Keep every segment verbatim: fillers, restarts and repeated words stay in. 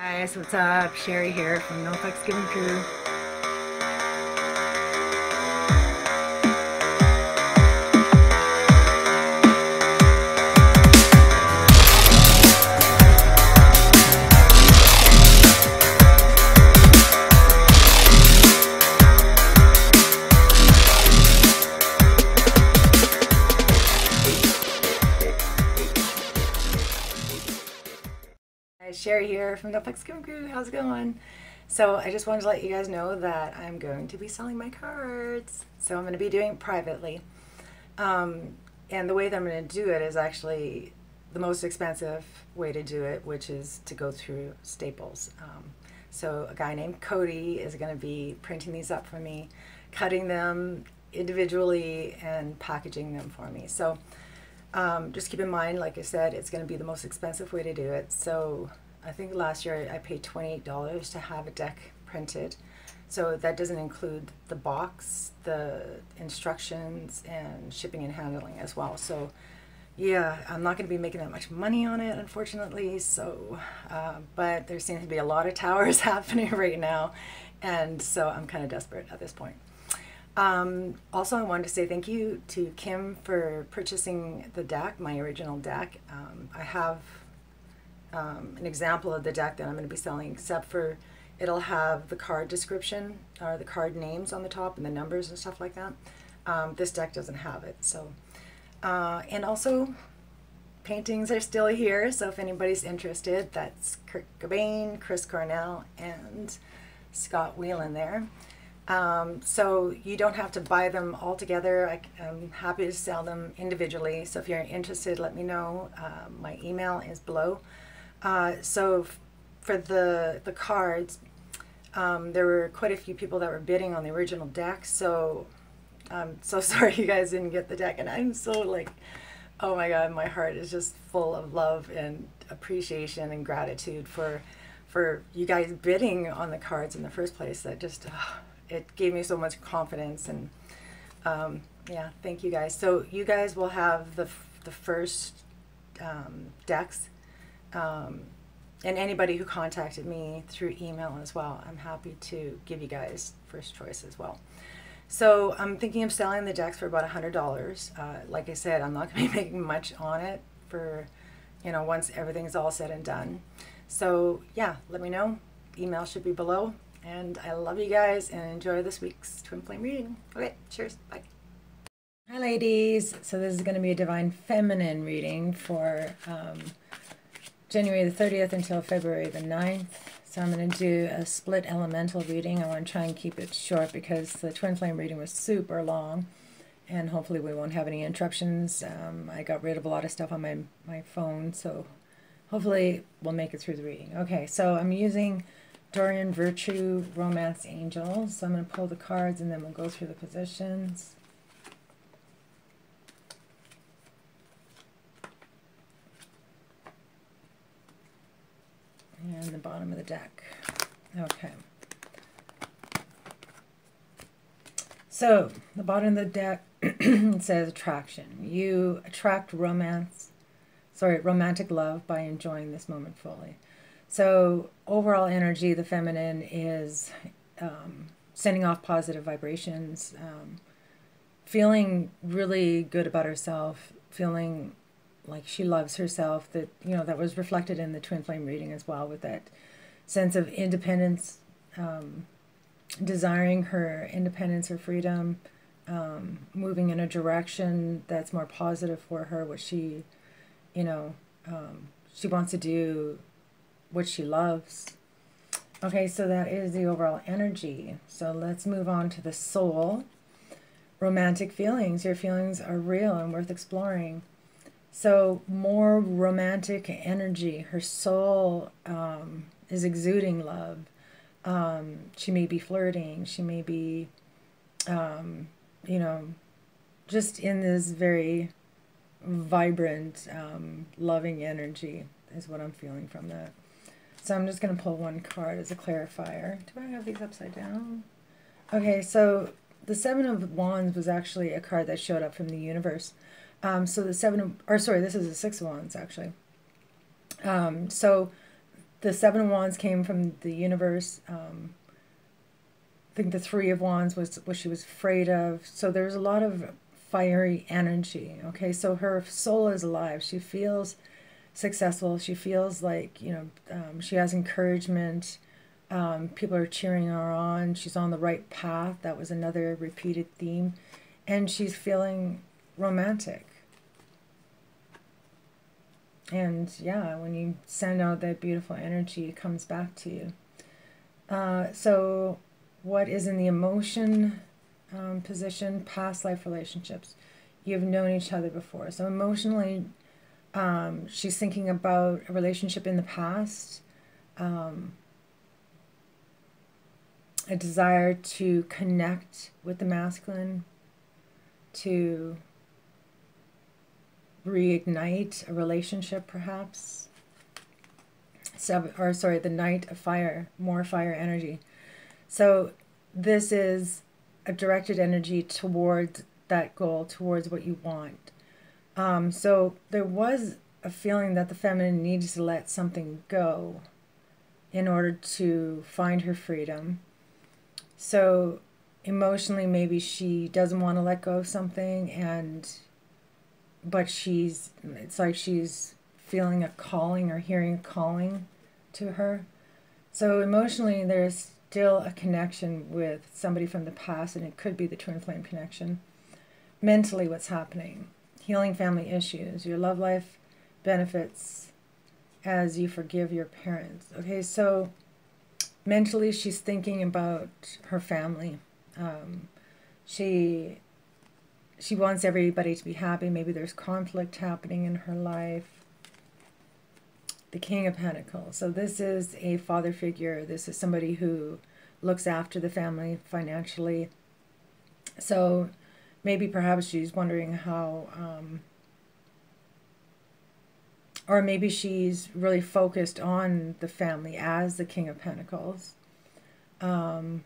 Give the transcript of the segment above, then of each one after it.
Guys, what's up? Sherry here from No Fucks Given Crew. Sherry here from No Fucks Given Crew. How's it going? So I just wanted to let you guys know that I'm going to be selling my cards. So I'm going to be doing it privately. Um, and the way that I'm going to do it is actually the most expensive way to do it, which is to go through Staples. Um, so a guy named Cody is going to be printing these up for me, cutting them individually and packaging them for me. So um, just keep in mind, like I said, it's going to be the most expensive way to do it. So I think last year I paid twenty-eight dollars to have a deck printed. So that doesn't include the box, the instructions, and shipping and handling as well. So yeah, I'm not going to be making that much money on it, unfortunately. So, uh, but there seems to be a lot of towers happening right now. And so I'm kind of desperate at this point. Um, also, I wanted to say thank you to Kim for purchasing the deck, my original deck. Um, I have Um, an example of the deck that I'm going to be selling, except for it'll have the card description or the card names on the top and the numbers and stuff like that. Um, this deck doesn't have it. So, uh, and also paintings are still here. So if anybody's interested, that's Kurt Cobain, Chris Cornell, and Scott Whelan there. Um, so you don't have to buy them all together. I, I'm happy to sell them individually. So if you're interested, let me know. Uh, my email is below. Uh, so for the, the cards, um, there were quite a few people that were bidding on the original deck, so I'm so sorry you guys didn't get the deck, and I'm so like, oh my God, my heart is just full of love and appreciation and gratitude for, for you guys bidding on the cards in the first place. That just, oh, it gave me so much confidence, and um, yeah, thank you guys. So you guys will have the, the first um, decks. Um, and anybody who contacted me through email as well, I'm happy to give you guys first choice as well. So I'm thinking of selling the decks for about one hundred dollars. Uh, like I said, I'm not going to be making much on it for, you know, once everything's all said and done. So yeah, let me know. Email should be below. And I love you guys and enjoy this week's Twin Flame reading. Okay, cheers. Bye. Hi, ladies. So this is going to be a Divine Feminine reading for Um, January the thirtieth until February the ninth. So I'm going to do a split elemental reading. I want to try and keep it short because the Twin Flame reading was super long, and hopefully we won't have any interruptions. Um, I got rid of a lot of stuff on my, my phone, so hopefully we'll make it through the reading. Okay, so I'm using Dorian Virtue Romance Angels. So I'm going to pull the cards and then we'll go through the positions. And the bottom of the deck. Okay. So, the bottom of the deck says attraction. You attract romance, sorry, romantic love by enjoying this moment fully. So, overall energy, the feminine is um, sending off positive vibrations, um, feeling really good about herself, feeling like she loves herself, that, you know, that was reflected in the Twin Flame reading as well, with that sense of independence, um, desiring her independence or freedom, um, moving in a direction that's more positive for her, what she, you know, um, she wants to do, what she loves. Okay, so that is the overall energy. So let's move on to the soul. Romantic feelings. Your feelings are real and worth exploring. So more romantic energy. Her soul um, is exuding love. Um, she may be flirting. She may be, um, you know, just in this very vibrant, um, loving energy is what I'm feeling from that. So I'm just going to pull one card as a clarifier. Do I have these upside down? Okay, so the Seven of Wands was actually a card that showed up from the universe. Um, so the seven, of, or sorry, this is the six of wands actually. Um, so The Seven of Wands came from the universe. Um, I think the Three of Wands was what she was afraid of. So there's a lot of fiery energy, okay? So her soul is alive. She feels successful. She feels like, you know, um, she has encouragement. Um, people are cheering her on. She's on the right path. That was another repeated theme. And she's feeling romantic. And yeah, when you send out that beautiful energy, it comes back to you. Uh, so what is in the emotion um, position? Past life relationships. You've known each other before. So emotionally, um, she's thinking about a relationship in the past, um, a desire to connect with the masculine, to reignite a relationship perhaps. Seven, or sorry, the Knight of Fire, more fire energy. So this is a directed energy towards that goal, towards what you want. Um, so there was a feeling that the feminine needs to let something go in order to find her freedom. So emotionally, maybe she doesn't want to let go of something, and but she's, it's like she's feeling a calling or hearing a calling to her. So emotionally, there's still a connection with somebody from the past, and it could be the twin flame connection. Mentally, what's happening? Healing family issues. Your love life benefits as you forgive your parents. Okay, so mentally, she's thinking about her family. Um, she... She wants everybody to be happy. Maybe there's conflict happening in her life. The King of Pentacles. So this is a father figure. This is somebody who looks after the family financially. So maybe perhaps she's wondering how, um, or maybe she's really focused on the family as the King of Pentacles. Um,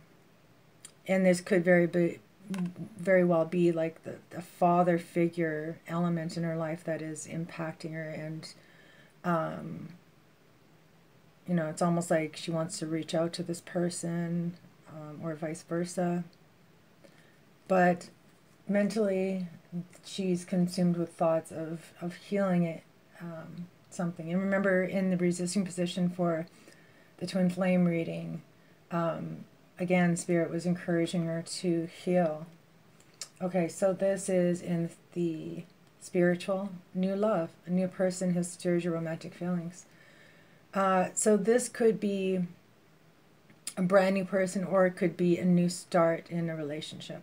and this could very be, very well be like the, the father figure element in her life that is impacting her, and um, you know, it's almost like she wants to reach out to this person, um, or vice versa. But mentally, she's consumed with thoughts of, of healing it, um, something. And remember, in the resisting position for the twin flame reading, um, again, Spirit was encouraging her to heal. Okay, so this is in the spiritual, new love. A new person who stirs your romantic feelings. Uh, so this could be a brand new person, or it could be a new start in a relationship.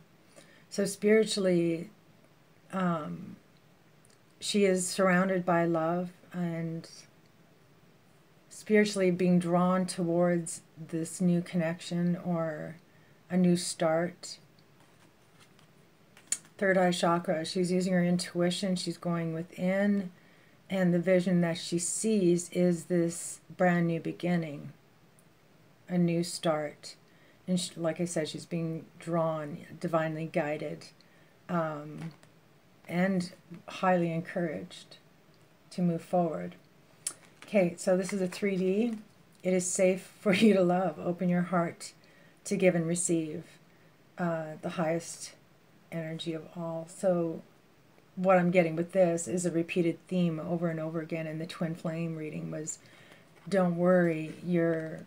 So spiritually, um, she is surrounded by love, and spiritually being drawn towards this new connection or a new start. Third eye chakra. She's using her intuition. She's going within, and the vision that she sees is this brand new beginning, a new start. And she, like I said, she's being drawn, divinely guided, um, and highly encouraged to move forward. Okay, so this is a three D. It is safe for you to love. Open your heart to give and receive uh, the highest energy of all. So what I'm getting with this is a repeated theme over and over again in the twin flame reading was, don't worry, your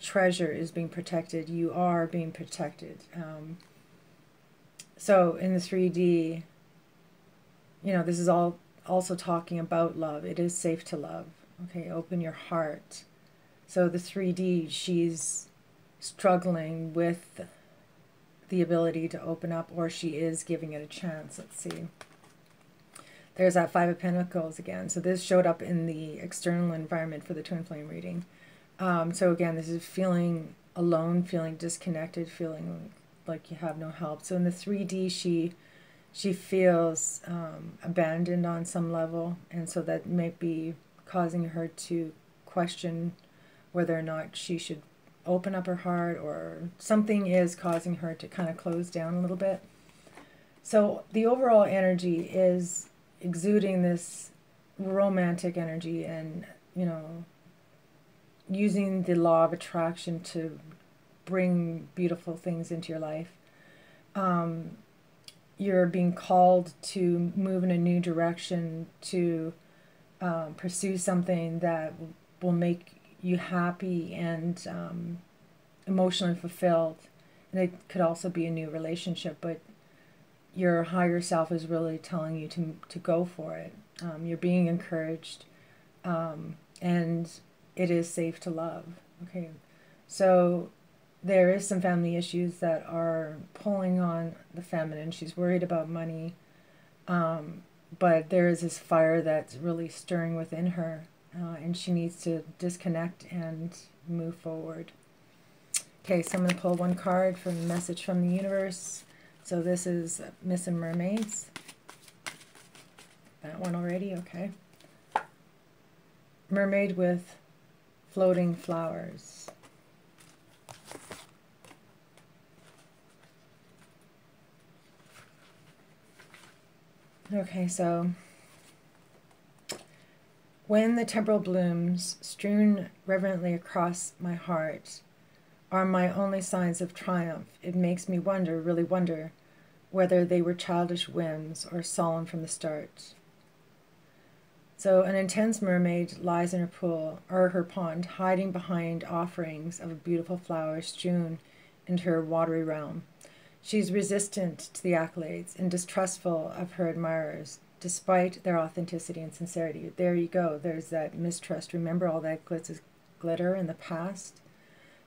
treasure is being protected. You are being protected. Um, so in the three D, you know, this is all also talking about love. It is safe to love. Okay, open your heart. So the three D, she's struggling with the ability to open up, or she is giving it a chance. Let's see. There's that Five of Pentacles again. So this showed up in the external environment for the twin flame reading. Um, so again, this is feeling alone, feeling disconnected, feeling like you have no help. So in the three D, she she feels um, abandoned on some level, and so that may be causing her to question whether or not she should open up her heart, or something is causing her to kind of close down a little bit. So the overall energy is exuding this romantic energy and, you know, using the law of attraction to bring beautiful things into your life. Um, you're being called to move in a new direction, to um, pursue something that will make you happy and um, emotionally fulfilled. And it could also be a new relationship, but your higher self is really telling you to, to go for it. Um, you're being encouraged, um, and it is safe to love. Okay, so there is some family issues that are pulling on the feminine. She's worried about money, um, but there is this fire that's really stirring within her, uh, and she needs to disconnect and move forward. Okay, so I'm going to pull one card from a message from the universe. So this is Missing Mermaids. That one already, okay. Mermaid with floating flowers. Okay, so when the temporal blooms strewn reverently across my heart are my only signs of triumph, it makes me wonder, really wonder, whether they were childish whims or solemn from the start. So an intense mermaid lies in her pool or her pond, hiding behind offerings of beautiful flowers strewn into her watery realm. She's resistant to the accolades and distrustful of her admirers, despite their authenticity and sincerity. There you go. There's that mistrust. Remember, all that glitz is glitter in the past.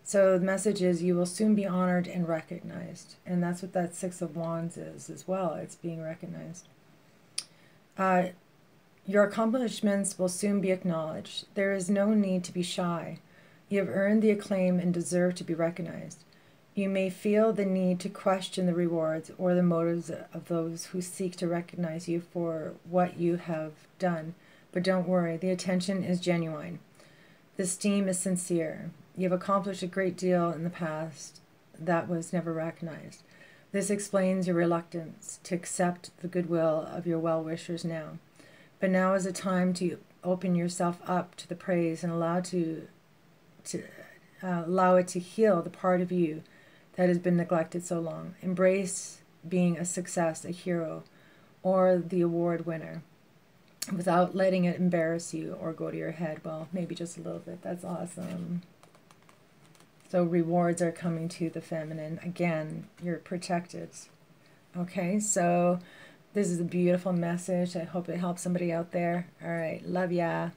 So the message is, you will soon be honored and recognized. And that's what that Six of Wands is as well. It's being recognized. Uh, your accomplishments will soon be acknowledged. There is no need to be shy. You have earned the acclaim and deserve to be recognized. You may feel the need to question the rewards or the motives of those who seek to recognize you for what you have done. But don't worry, the attention is genuine. The esteem is sincere. You have accomplished a great deal in the past that was never recognized. This explains your reluctance to accept the goodwill of your well-wishers now. But now is a time to open yourself up to the praise and allow, to, to, uh, allow it to heal the part of you that has been neglected so long. Embrace being a success, a hero, or the award winner without letting it embarrass you or go to your head. Well, maybe just a little bit. That's awesome. So rewards are coming to the feminine. Again, you're protected. Okay, so this is a beautiful message. I hope it helps somebody out there. All right, love ya.